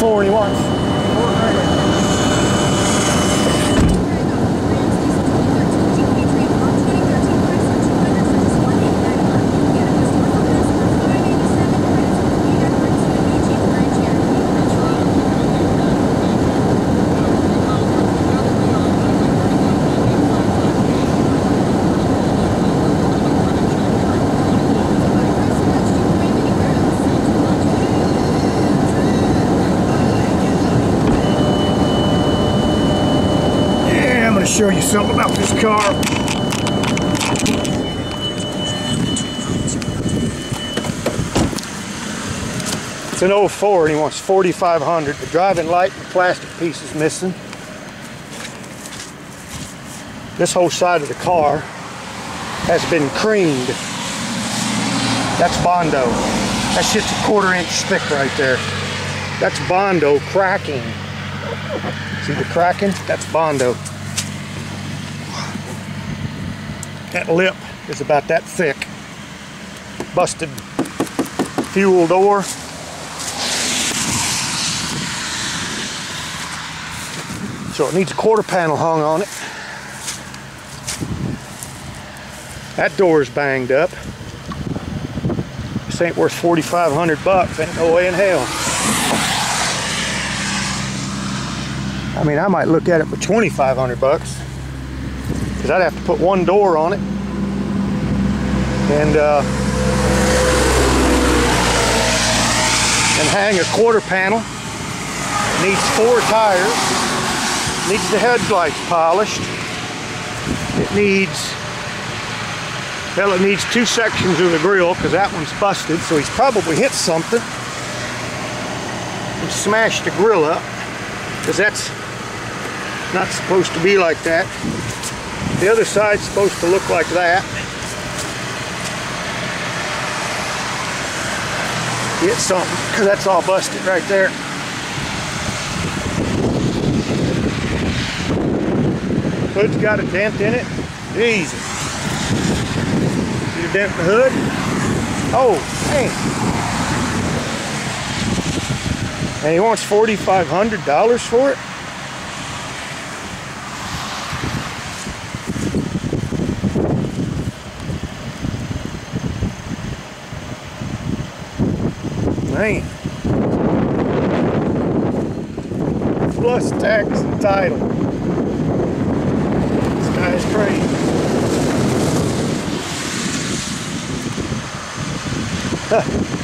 41. Show you something about this car. It's an 04 and he wants 4,500. The driving light and the plastic piece is missing. This whole side of the car has been creamed. That's Bondo. That's just a 1/4 inch thick right there. That's Bondo cracking. See the cracking? That's Bondo. That lip is about that thick. Busted fuel door. So it needs a 1/4 panel hung on it. That door's banged up. This ain't worth 4,500 bucks. Ain't no way in hell. I mean, I might look at it for 2,500 bucks. Cause I'd have to put one door on it and hang a 1/4 panel. It needs 4 tires. It needs the headlights polished. It needs, well, it needs 2 sections of the grill because that one's busted. So he's probably hit something and smashed the grill up because that's not supposed to be like that. The other side's supposed to look like that. Get something, because that's all busted right there. Hood's got a dent in it. Jesus. See the dent in the hood? Oh, dang. And he wants $4,500 for it? Man. Plus tax and title. This guy's crazy.